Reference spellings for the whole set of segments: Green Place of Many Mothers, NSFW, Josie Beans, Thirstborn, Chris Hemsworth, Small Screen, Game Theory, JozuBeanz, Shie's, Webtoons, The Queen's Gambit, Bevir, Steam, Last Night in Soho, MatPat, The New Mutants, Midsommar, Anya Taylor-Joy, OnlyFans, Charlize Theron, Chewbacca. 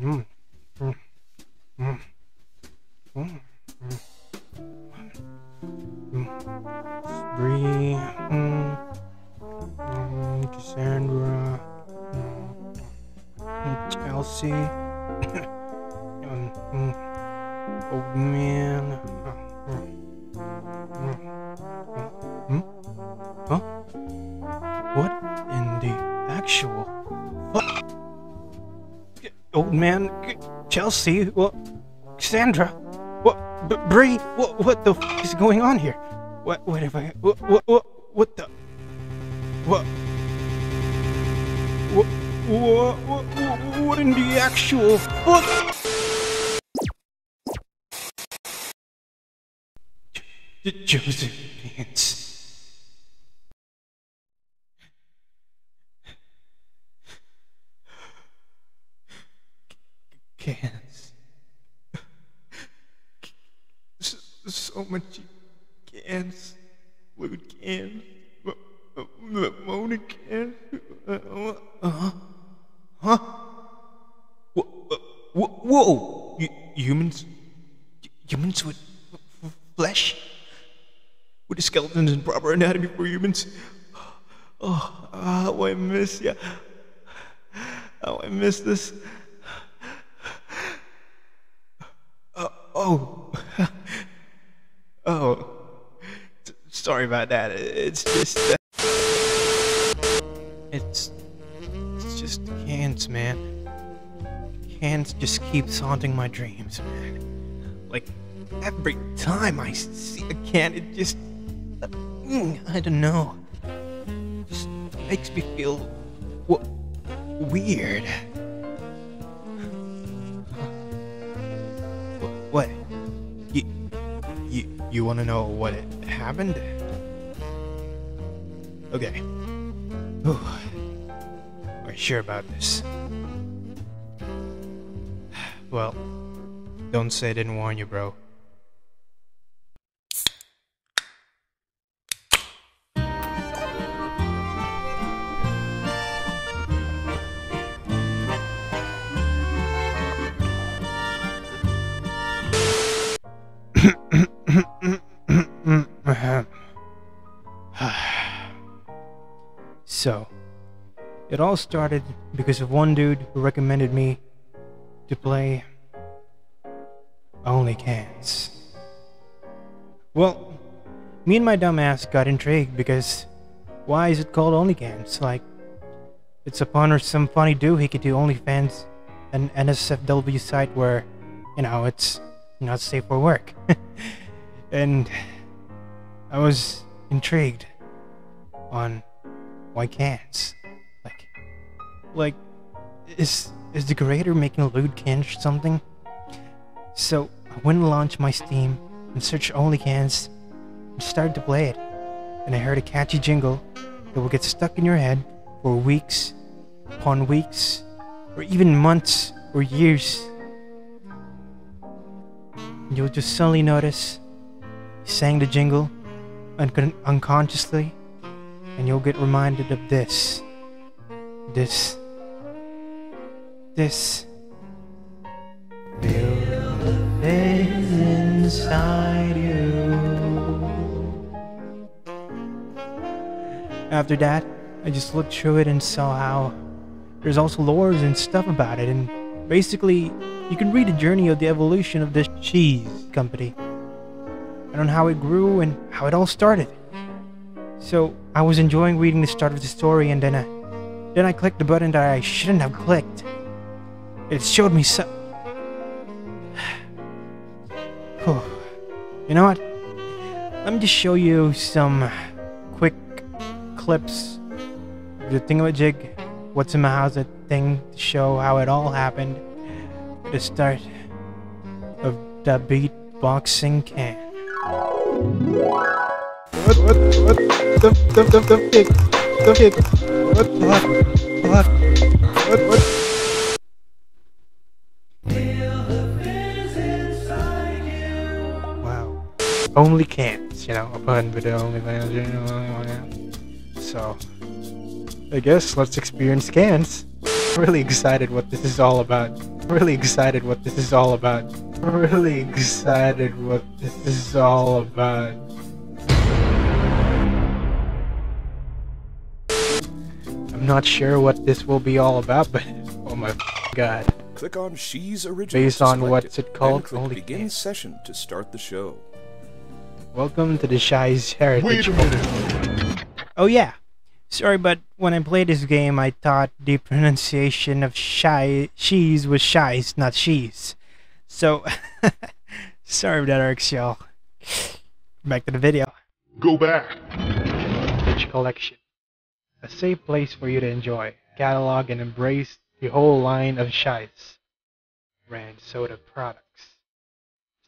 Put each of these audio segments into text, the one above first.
Cassandra, Chelsea, old man, huh? What in the actual fuck? Old man, Chelsea, what? Cassandra, what? Bree, what the fuck is going on here? What have I? What the? What? What in the actual fuck? Joseph Vance. Cans. So much cans. Blue cans. Mona cans. Huh? Whoa! Humans with flesh? With the skeletons and proper anatomy for humans? Oh, how I miss ya. How I miss this. Oh. Sorry about that. It's just that. It's just cans, man. Cans just keeps haunting my dreams, man. Like, every time I see a can, it just... I don't know. It just makes me feel... weird. What? You wanna know what happened? Okay. Whew. Are you sure about this? Well, don't say I didn't warn you, bro. So, it all started because of one dude who recommended me to play OnlyFans. Well, me and my dumbass got intrigued because why is it called OnlyFans? Like, it's a pun or some funny dude he could do OnlyFans, an NSFW site where, you know, it's not safe for work. And I was intrigued on why cans? Like, is the creator making a lewd can or something? So I went and launched my Steam and searched OnlyFans and started to play it. And I heard a catchy jingle that will get stuck in your head for weeks upon weeks, or even months or years. And you'll just suddenly notice you sang the jingle unconsciously. And you'll get reminded of this. Build the things inside you. After that, I just looked through it and saw how there's also lores and stuff about it, and basically, you can read the journey of the evolution of this Shie's company, and on how it grew and how it all started. So I was enjoying reading the start of the story, and then I clicked the button that I shouldn't have clicked. It showed me so... You know what? Let me just show you some quick clips. The thingamajig, what's in my house, that thing to show how it all happened. The start of the beatboxing can. What the pig, what? Wow. Only cans, you know, a pun with the OnlyFans, you know, so, I guess let's experience cans. I'm really excited what this is all about. really excited what this is all about. I'm really excited what this is all about. I'm not sure what this will be all about, but oh my god. Click on Shie's original. Based on what's it called? Only begin session to start the show. Welcome to the Shie's Heritage. Wait a minute. Oh yeah. Sorry, but when I played this game, I thought the pronunciation of Shie's was Shie's, not She's. So, sorry about that, Arx, y'all. Back to the video. Go back. Heritage Collection. A safe place for you to enjoy, catalog, and embrace the whole line of Shie's brand soda products.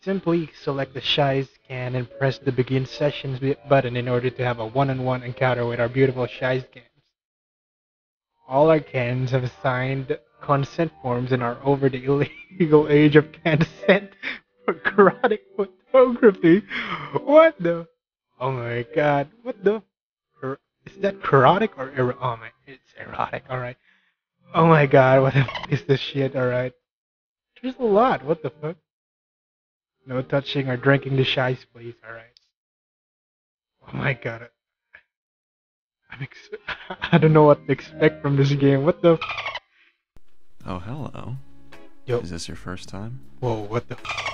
Simply select the Shie's can and press the Begin Sessions button in order to have a one-on-one encounter with our beautiful Shie's cans. All our cans have signed consent forms and are over the illegal age of consent for erotic photography. What the? Oh my god, what the? Is that erotic or erotic? Oh my, it's erotic, alright. Oh my god, what the fuck is this shit, alright? There's a lot, what the fuck? No touching or drinking the Shie's, please, alright. Oh my god. I don't know what to expect from this game, what the fuck? Oh, hello. Yo. Is this your first time? Whoa, what the fuck?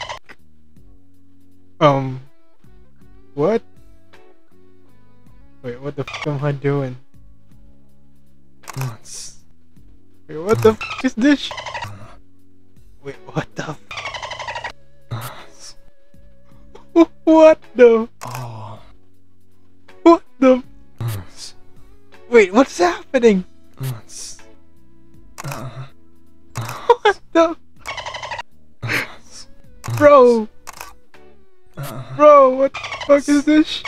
What? Wait, what the fuck am I doing? Wait, what the fuck is this shit? Wait, what the fuck? What the? What the? Wait, what's happening? What the? Bro! Bro, what the fuck is this shit?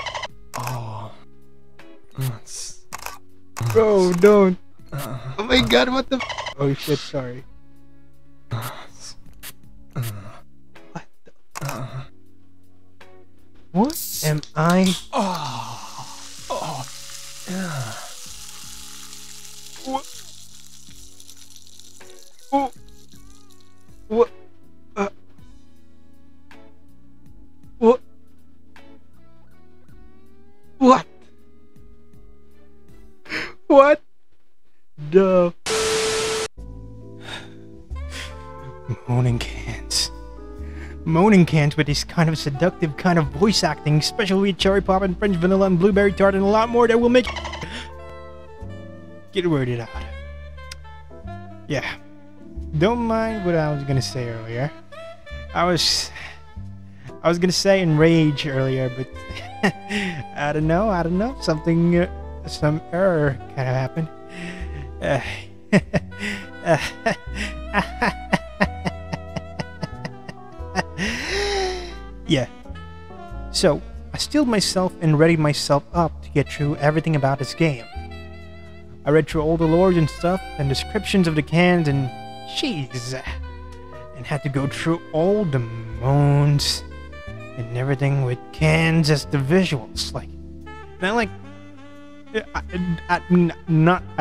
Bro, don't. Oh my god, what the f- Oh shit, sorry. What the f- What am I? What? What? What? What? What the moaning cans with this kind of seductive kind of voice acting, especially with cherry pop and French vanilla and blueberry tart and a lot more that will make get worded out. Yeah, don't mind what I was gonna say earlier. I was gonna say enrage earlier, but I don't know, something some error kind of happened. Yeah. So, I steeled myself and readied myself up to get through everything about this game. I read through all the lores and stuff, and descriptions of the cans, and jeez, and had to go through all the moans and everything with cans as the visuals. Like, and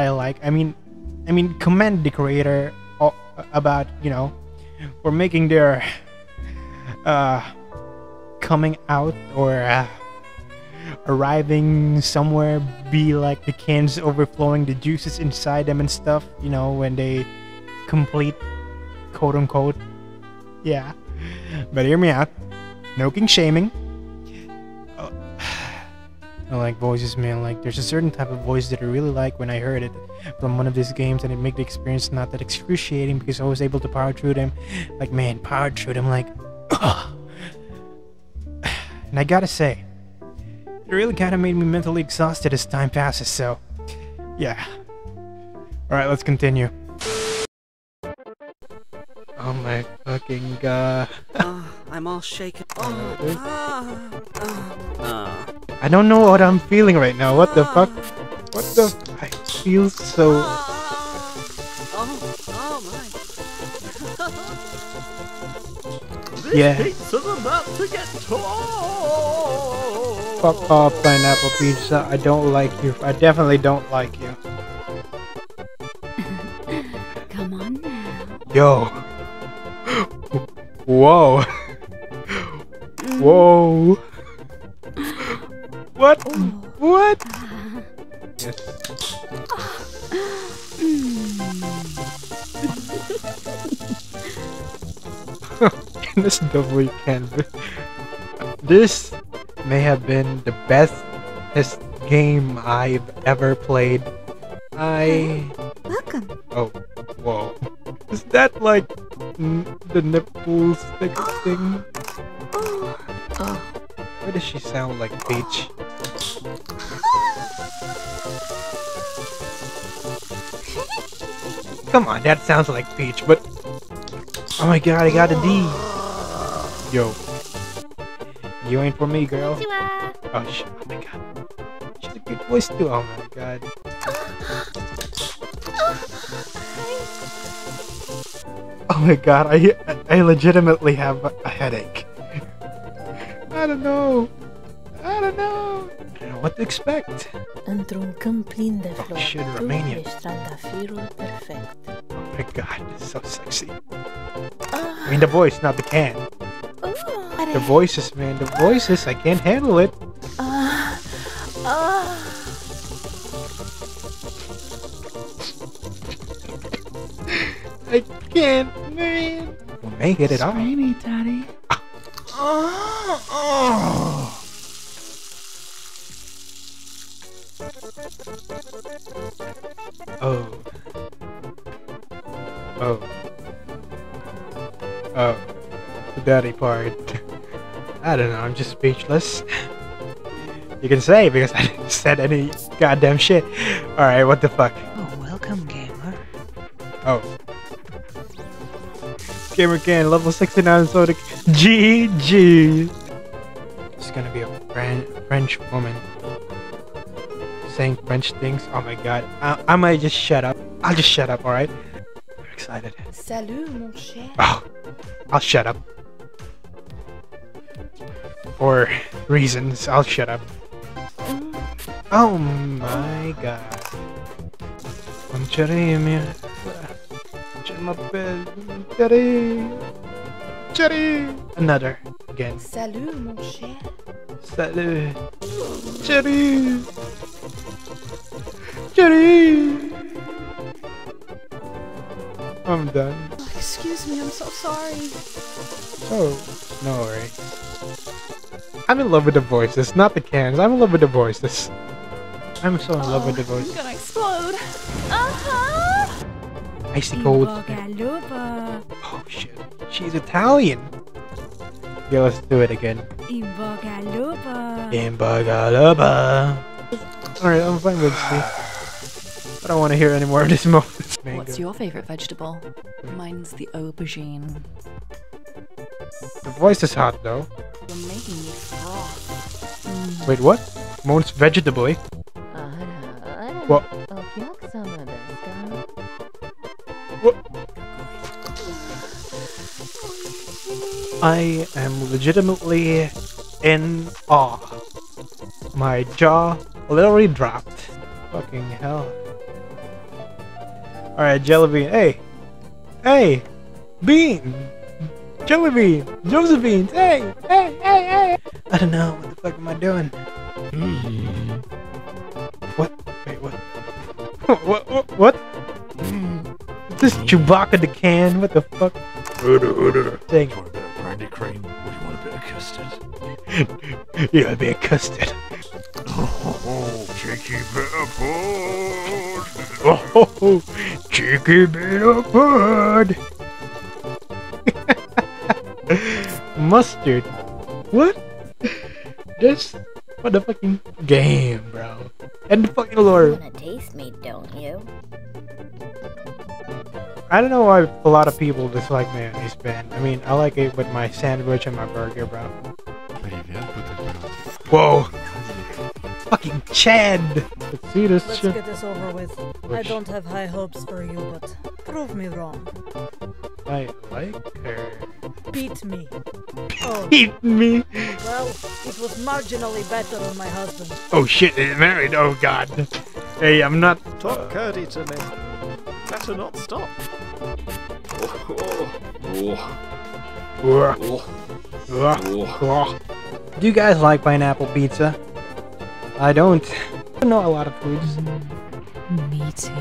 I mean, commend the creator about, you know, for making their coming out or arriving somewhere be like the cans overflowing the juices inside them and stuff, you know, when they complete, quote unquote. Yeah, but hear me out. No king shaming. I like voices, man. Like, there's a certain type of voice that I really like when I heard it from one of these games, and it made the experience not that excruciating because I was able to power through them. Like, man, powered through them, like, ugh. And I gotta say, it really kinda made me mentally exhausted as time passes, so, yeah. Alright, let's continue. Oh my fucking god. I'm all shaken. I don't know what I'm feeling right now. What the fuck? What the f I feel so. Oh my. Yeah. Pizza's about to get torn. Fuck off, pineapple pizza. I don't like you. I definitely don't like you. Come on now. Yo. Whoa. Whoa. What? What? Yes. This doubly canvas. This may have been the best game I've ever played. Welcome. Oh, whoa! Is that like the nipple stick thing? Why does she sound like Peach? Come on, that sounds like Peach, but oh my god, I got a D. Yo, you ain't for me, girl. Oh shit! Oh my god, she's a good voice too. Oh my god. Oh my god, I legitimately have a headache. I don't know what to expect. Oh shit, Romanian. Oh my god, it's so sexy. I mean the voice, not the can. The voices, man, the voices, I can't handle it. I can't, man. We'll make it at all. Rainy, Daddy. Oh, the daddy part. I don't know, I'm just speechless. You can say, because I didn't said any goddamn shit. Alright, what the fuck? Oh, welcome, gamer. Oh. Gamer can, level 69 soda. GG! It's gonna be a French woman saying French things. Oh my god. I might just shut up. I'll just shut up, alright? I'm excited. Salut, mon cher. Oh, I'll shut up. For reasons, I'll shut up. Oh my god. Another again. Salut, mon cher. Salut, chérie. Chérie. I'm done. Oh, excuse me, I'm so sorry. Oh, no worry. I'm in love with the voices, not the cans. I'm in love with the voices. I'm so in love with the voices. I'm gonna explode. Icy cold. Oh shit, she's Italian. Yeah, let's do it again. Imbogaluba. Alright, I'm fine with this. I don't want to hear any more of this moment. What's your favorite vegetable? Mine's the aubergine. The voice is hot though. You're making me froth. Wait, what? Most vegetable? What? I am legitimately in awe. My jaw literally dropped. Fucking hell. Alright, Jellybean. Hey! Hey! Bean! Jellybean! Josephine! Hey! Hey! Hey! Hey! I don't know. What the fuck am I doing? What? Wait, what? What? This Chewbacca the can? What the fuck? Dang. You want a bit of brandy cream, or you want a bit of custard? Yeah, a bit of custard. Oh, cheeky bit of food! Oh, cheeky bit of food! Mustard? What? This motherfucking game, bro. And the fucking lore. You wanna taste me, don't you? I don't know why a lot of people dislike mayonnaise, man. I mean, I like it with my sandwich and my burger, bro. Whoa! Fucking Chad! Let's see this shit. Let's get this over with. I don't have high hopes for you, but prove me wrong. I like her. Beat me. Oh. Beat me? Well, it was marginally better than my husband. Oh shit, they're married? Oh god. Hey, I'm not... Talk curdy to me. Better not stop. Oh, oh, oh. Do you guys like pineapple pizza? I don't. I don't know a lot of foods. Me too.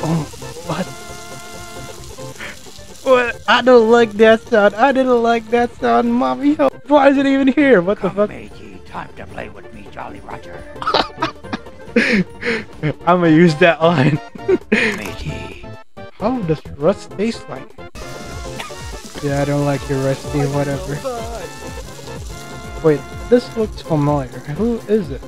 Oh, what? What? I don't like that sound. I didn't like that sound, mommy. Why is it even here? What the fuck? Meiji, time to play with me, Jolly Roger. I'ma use that line. Meiji. How does rust taste like? Yeah, I don't like your rusty whatever. Wait, this looks familiar. Who is it?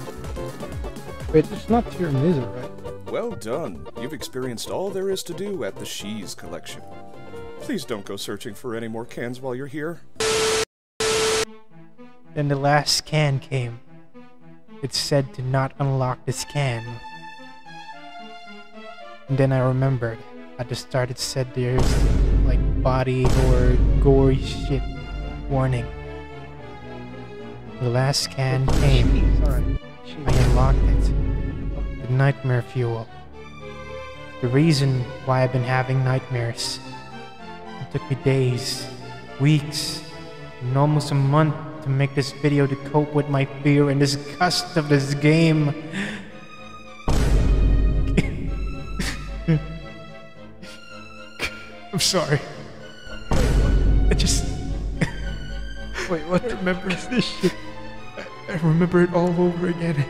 Wait, it's not Tiramisu, right? Well done. You've experienced all there is to do at the Shie's collection. Please don't go searching for any more cans while you're here. Then the last can came. It said to not unlock this can. And then I remembered. I just started said there's like body or gory shit warning. The last can came. Sorry. I unlocked it. The nightmare fuel. The reason why I've been having nightmares. It took me days, weeks, and almost a month to make this video to cope with my fear and disgust of this game. I'm sorry. I just... Wait, what the remember is this shit? I remember it all over again.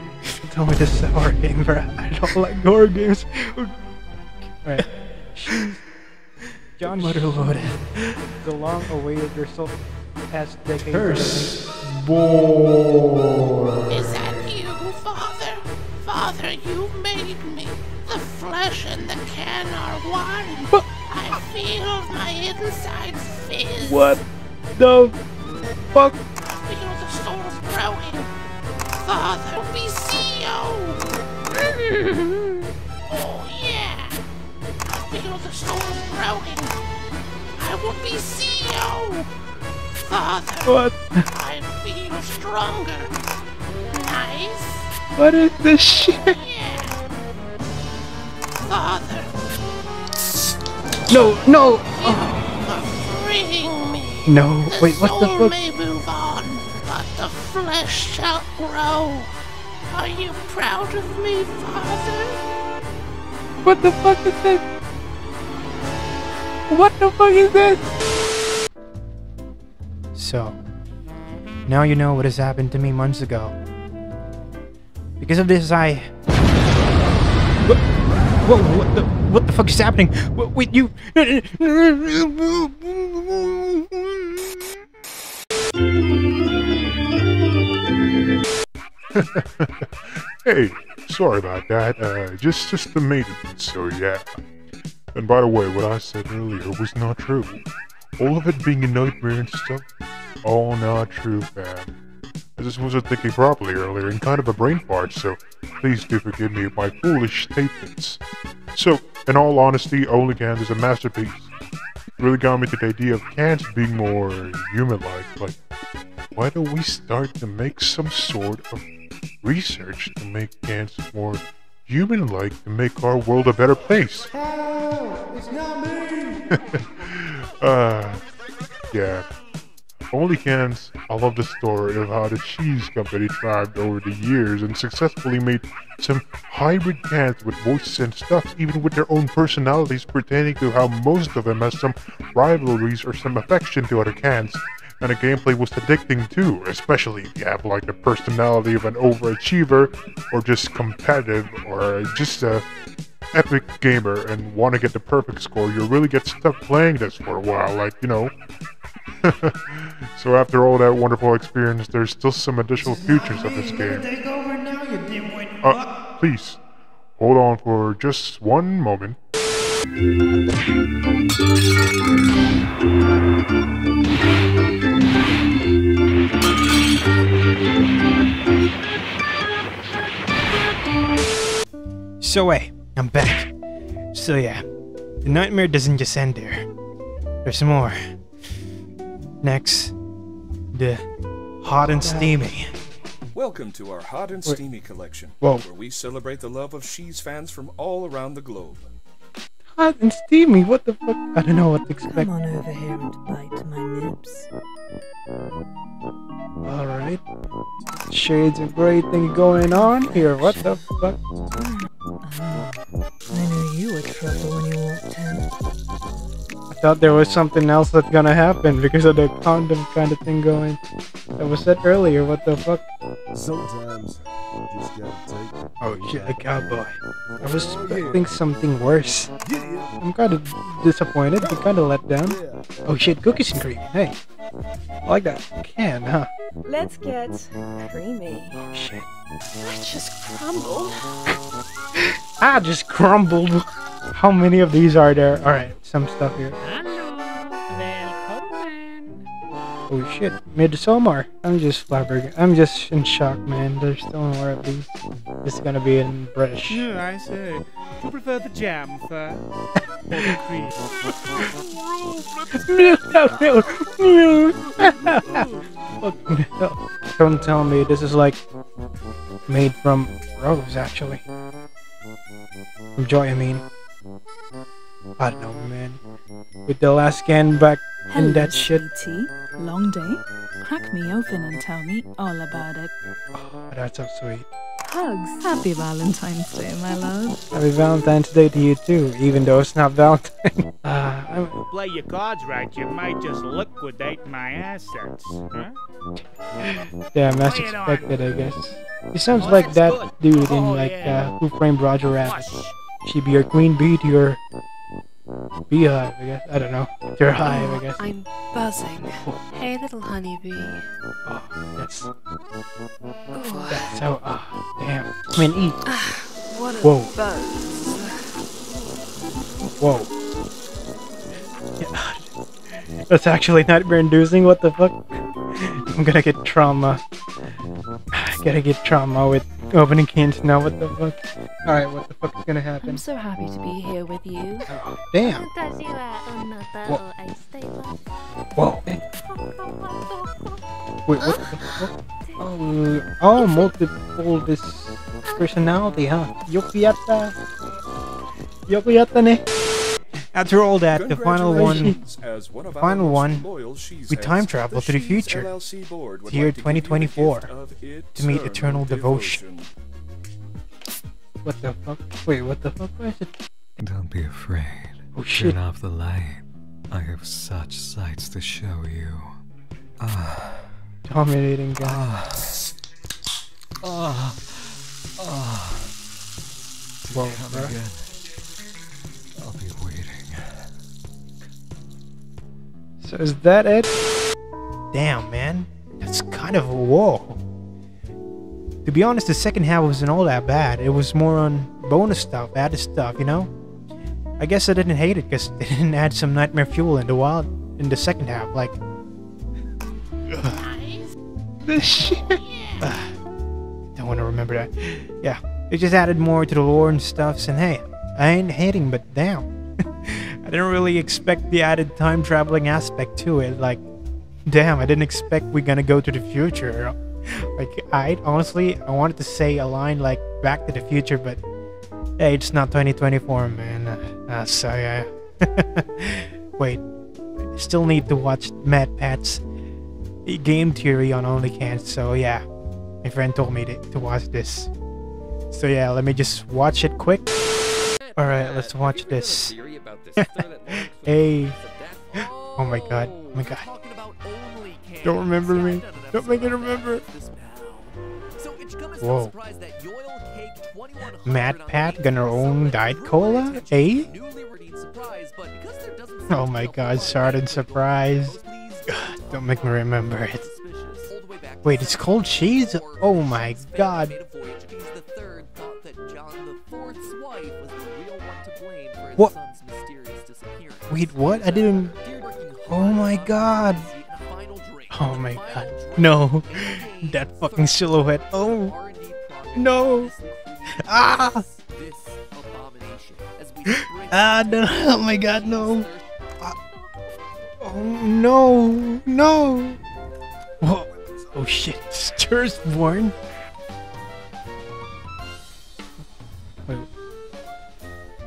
Tell me this is a horror game, bro. I don't like horror games. Alright. John Motherlode. The long awaited result has decades. Curse. Boar. Is that you, Father? Father, you made me. The flesh and the can are one. What? I feel my insides fizz. What the fuck? I feel the soul growing. Father, we see you. Oh yeah. I feel the soul growing. I will be CEO. Father. What? I feel stronger. Nice. What is this shit? Yeah. Father. No, no. Oh. Freeing me. No. Wait, what the fuck? May move on. The flesh shall grow. Are you proud of me, Father? What the fuck is this? What the fuck is this? So, now you know what has happened to me months ago. Because of this, I... Whoa, what the fuck is happening? Wait, you... Hey, sorry about that. Just the maintenance, so yeah. And by the way, what I said earlier was not true. All of it being a nightmare and stuff, all not true, man. I just wasn't thinking properly earlier and kind of a brain fart, so please do forgive me of my foolish statements. So, in all honesty, OnlyFans is a masterpiece. It really got me to the idea of cans being more human-like, like, why don't we start to make some sort of research to make cans more human-like to make our world a better place? Oh, it's not me! Yeah. OnlyFans, I love the story of how the Shie's company thrived over the years and successfully made some hybrid cans with voices and stuff, even with their own personalities pertaining to how most of them has some rivalries or some affection to other cans. And the gameplay was addicting too, especially if you have like the personality of an overachiever, or just competitive, or just a epic gamer and want to get the perfect score. You really get stuck playing this for a while, like, you know. So after all that wonderful experience, there's still some additional features of this game. Please, hold on for just one moment. So hey, I'm back. So yeah, the nightmare doesn't just end there. There's more. Next, the hot and steamy. Welcome to our hot and steamy collection, where we celebrate the love of Shie's fans from all around the globe. hot and steamy. What the fuck? I don't know what to expect. Come on over here and bite my nips. Alright. Shades of Grey thing going on here. What the fuck? I knew you were trouble when you walked in. I thought there was something else that's gonna happen because of the condom kind of thing going. That was said earlier. What the fuck? Sometimes you just gotta take it. Oh shit, a cowboy. I was expecting something worse. I'm kinda disappointed, but kinda let down. Oh shit, cookies and cream. Hey. I like that can, huh? Let's get creamy. Oh shit. I just crumbled. I just crumbled. How many of these are there? Alright, some stuff here. Oh shit, Midsommar. I'm just flabbergasted. I'm just in shock, man. There's still more of these. This is gonna be in British. No, I say. Do you prefer the jam first? No. Don't tell me this is like made from rose, actually. From joy, I mean. I don't know, man. With the last scan back. Hello, and that shit. Sweetie. Long day? Crack me open and tell me all about it. Oh, that's so sweet. Hugs. Happy Valentine's Day, my love. Happy Valentine's Day to you too, even though it's not Valentine. Play your cards right, you might just liquidate my assets. Huh? Damn, as expected, I guess. He sounds like that good dude in like Who Framed Roger Rabbit. She be your queen bee to your beehive, I guess. I don't know. Your hive, I guess. I'm buzzing. Hey, little honeybee. Oh, that's... Ooh. That's so... Oh, damn. I mean, eat. What a buzz. Whoa. Yeah. That's actually nightmare-inducing. What the fuck? I'm gonna get trauma. I gotta get trauma with opening cans now. What the fuck? Alright, what the fuck is gonna happen? I'm so happy to be here with you. Oh, damn! Whoa! Wait, what the fuck? Oh, multiple this personality, huh? Yokuyatta! Yokuyatta ne! After all that, the final one, we time travel to the future, to year 2024, to meet eternal devotion. What the fuck? Wait, what the fuck was it? Don't be afraid. Oh shit. Turn off the light. I have such sights to show you. Dominating guy. Whoa, bro. I'll be waiting. So is that it? Damn, man. That's kind of a wall. To be honest, the second half wasn't all that bad. It was more on bonus stuff, added stuff, you know? I guess I didn't hate it because they didn't add some nightmare fuel in the wild in the second half, like... This shit... Don't want to remember that. Yeah, it just added more to the lore and stuff, and hey, I ain't hating, but damn. I didn't really expect the added time traveling aspect to it. Like, damn, I didn't expect we're gonna go to the future. Like, I honestly wanted to say a line like Back to the Future, but hey, it's not 2024, man. So yeah. Wait, I still need to watch MatPat's game theory on OnlyFans. So yeah, my friend told me to watch this. So yeah, let me just watch it quick. Alright, let's watch this. Hey. Oh my god. Oh my god. Don't remember me. Don't make it remember. Whoa. MatPat gonna own Diet Cola? Eh? Oh my god, Sardin surprise. Don't make me remember it. Wait, it's called Shie's? Oh my god. What? Wait, what? I didn't... Oh my god! Oh my god. No! That fucking silhouette. Oh! No! Ah! Ah, no! Oh my god, no! Oh no! No! Whoa. Oh shit, Stir's born?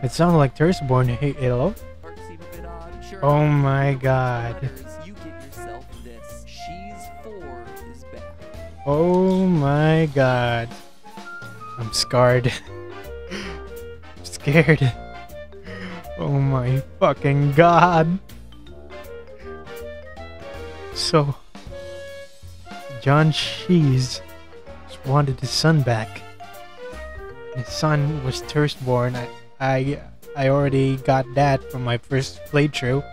It sounds like Thirstborn. Hey, hello? Oh my god. You get yourself this. Shie's 4 is back. Oh my god. I'm scarred. I'm scared. Oh my fucking god. So, John Shie's just wanted his son back. His son was Thirstborn. I already got that from my first playthrough,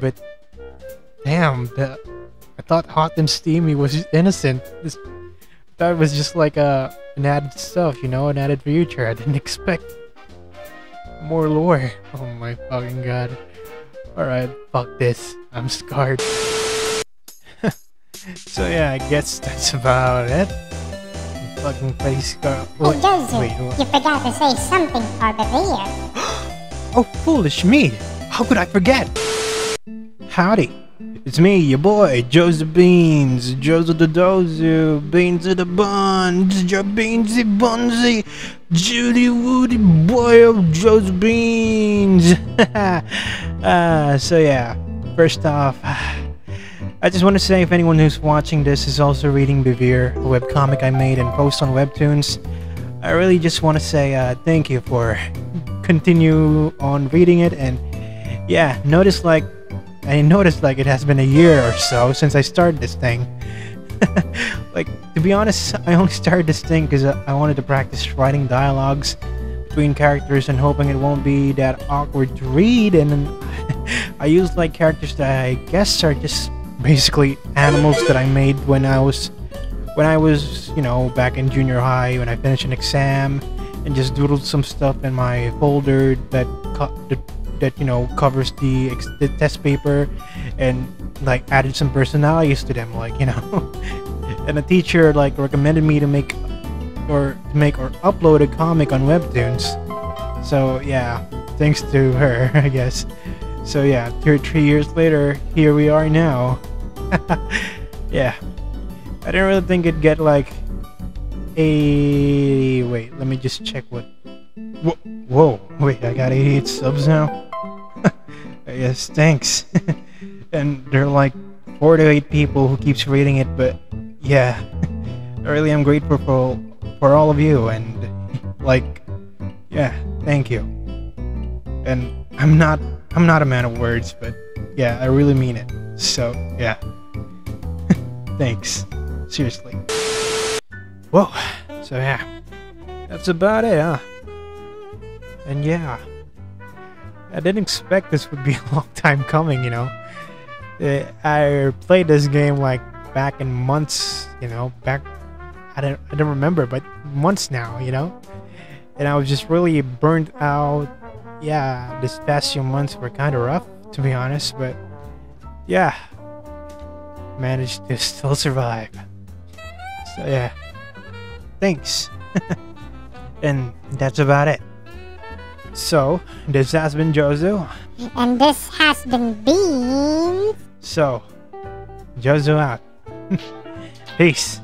but damn, I thought hot and steamy was innocent. That was just like an added stuff, you know, an added feature. I didn't expect more lore. Oh my fucking god. Alright, fuck this. I'm scarred. So yeah, I guess that's about it. Fucking face scar. Wait, hey Josie, wait. You forgot to say something for Bevir. Oh, foolish me! How could I forget? Howdy, it's me, your boy, Josie Beans, Josie the Dozu, Beansy the Buns, Joe Beansy Bunsy, Judy Woody Boy of Josie Beans. So yeah, first off, I just want to say if anyone who's watching this is also reading Bevir, a webcomic I made and post on Webtoons, I really just want to say thank you for continue on reading it. And yeah, I noticed like it has been a year or so since I started this thing. Like, to be honest, I only started this thing because I wanted to practice writing dialogues between characters and hoping it won't be that awkward to read. And I used like characters that I guess are just basically animals that I made when I was, you know, back in junior high when I finished an exam, and just doodled some stuff in my folder that you know, covers the test paper, and like added some personalities to them, like, you know. And the teacher like recommended me to make or upload a comic on Webtoons. So yeah, thanks to her, I guess. So yeah, 3 years later, here we are now. Yeah, I didn't really think it'd get like a... wait, let me just check what... Whoa, wait, I got 88 subs now? Yes, thanks. And there are like 4 to 8 people who keeps reading it, but yeah, I really am grateful for all of you, and like, yeah, thank you. And I'm not a man of words, but yeah, I really mean it. So yeah, thanks, seriously. Whoa, so yeah, that's about it, huh? And yeah, I didn't expect this would be a long time coming, you know. I played this game like back in months, you know, back, I don't remember, but months now, you know. And I was just really burnt out. Yeah, this past few months were kind of rough, to be honest, but yeah, managed to still survive. So yeah, thanks. And that's about it. So this has been Jozu, and this has been Beans. So Jozu out. Peace.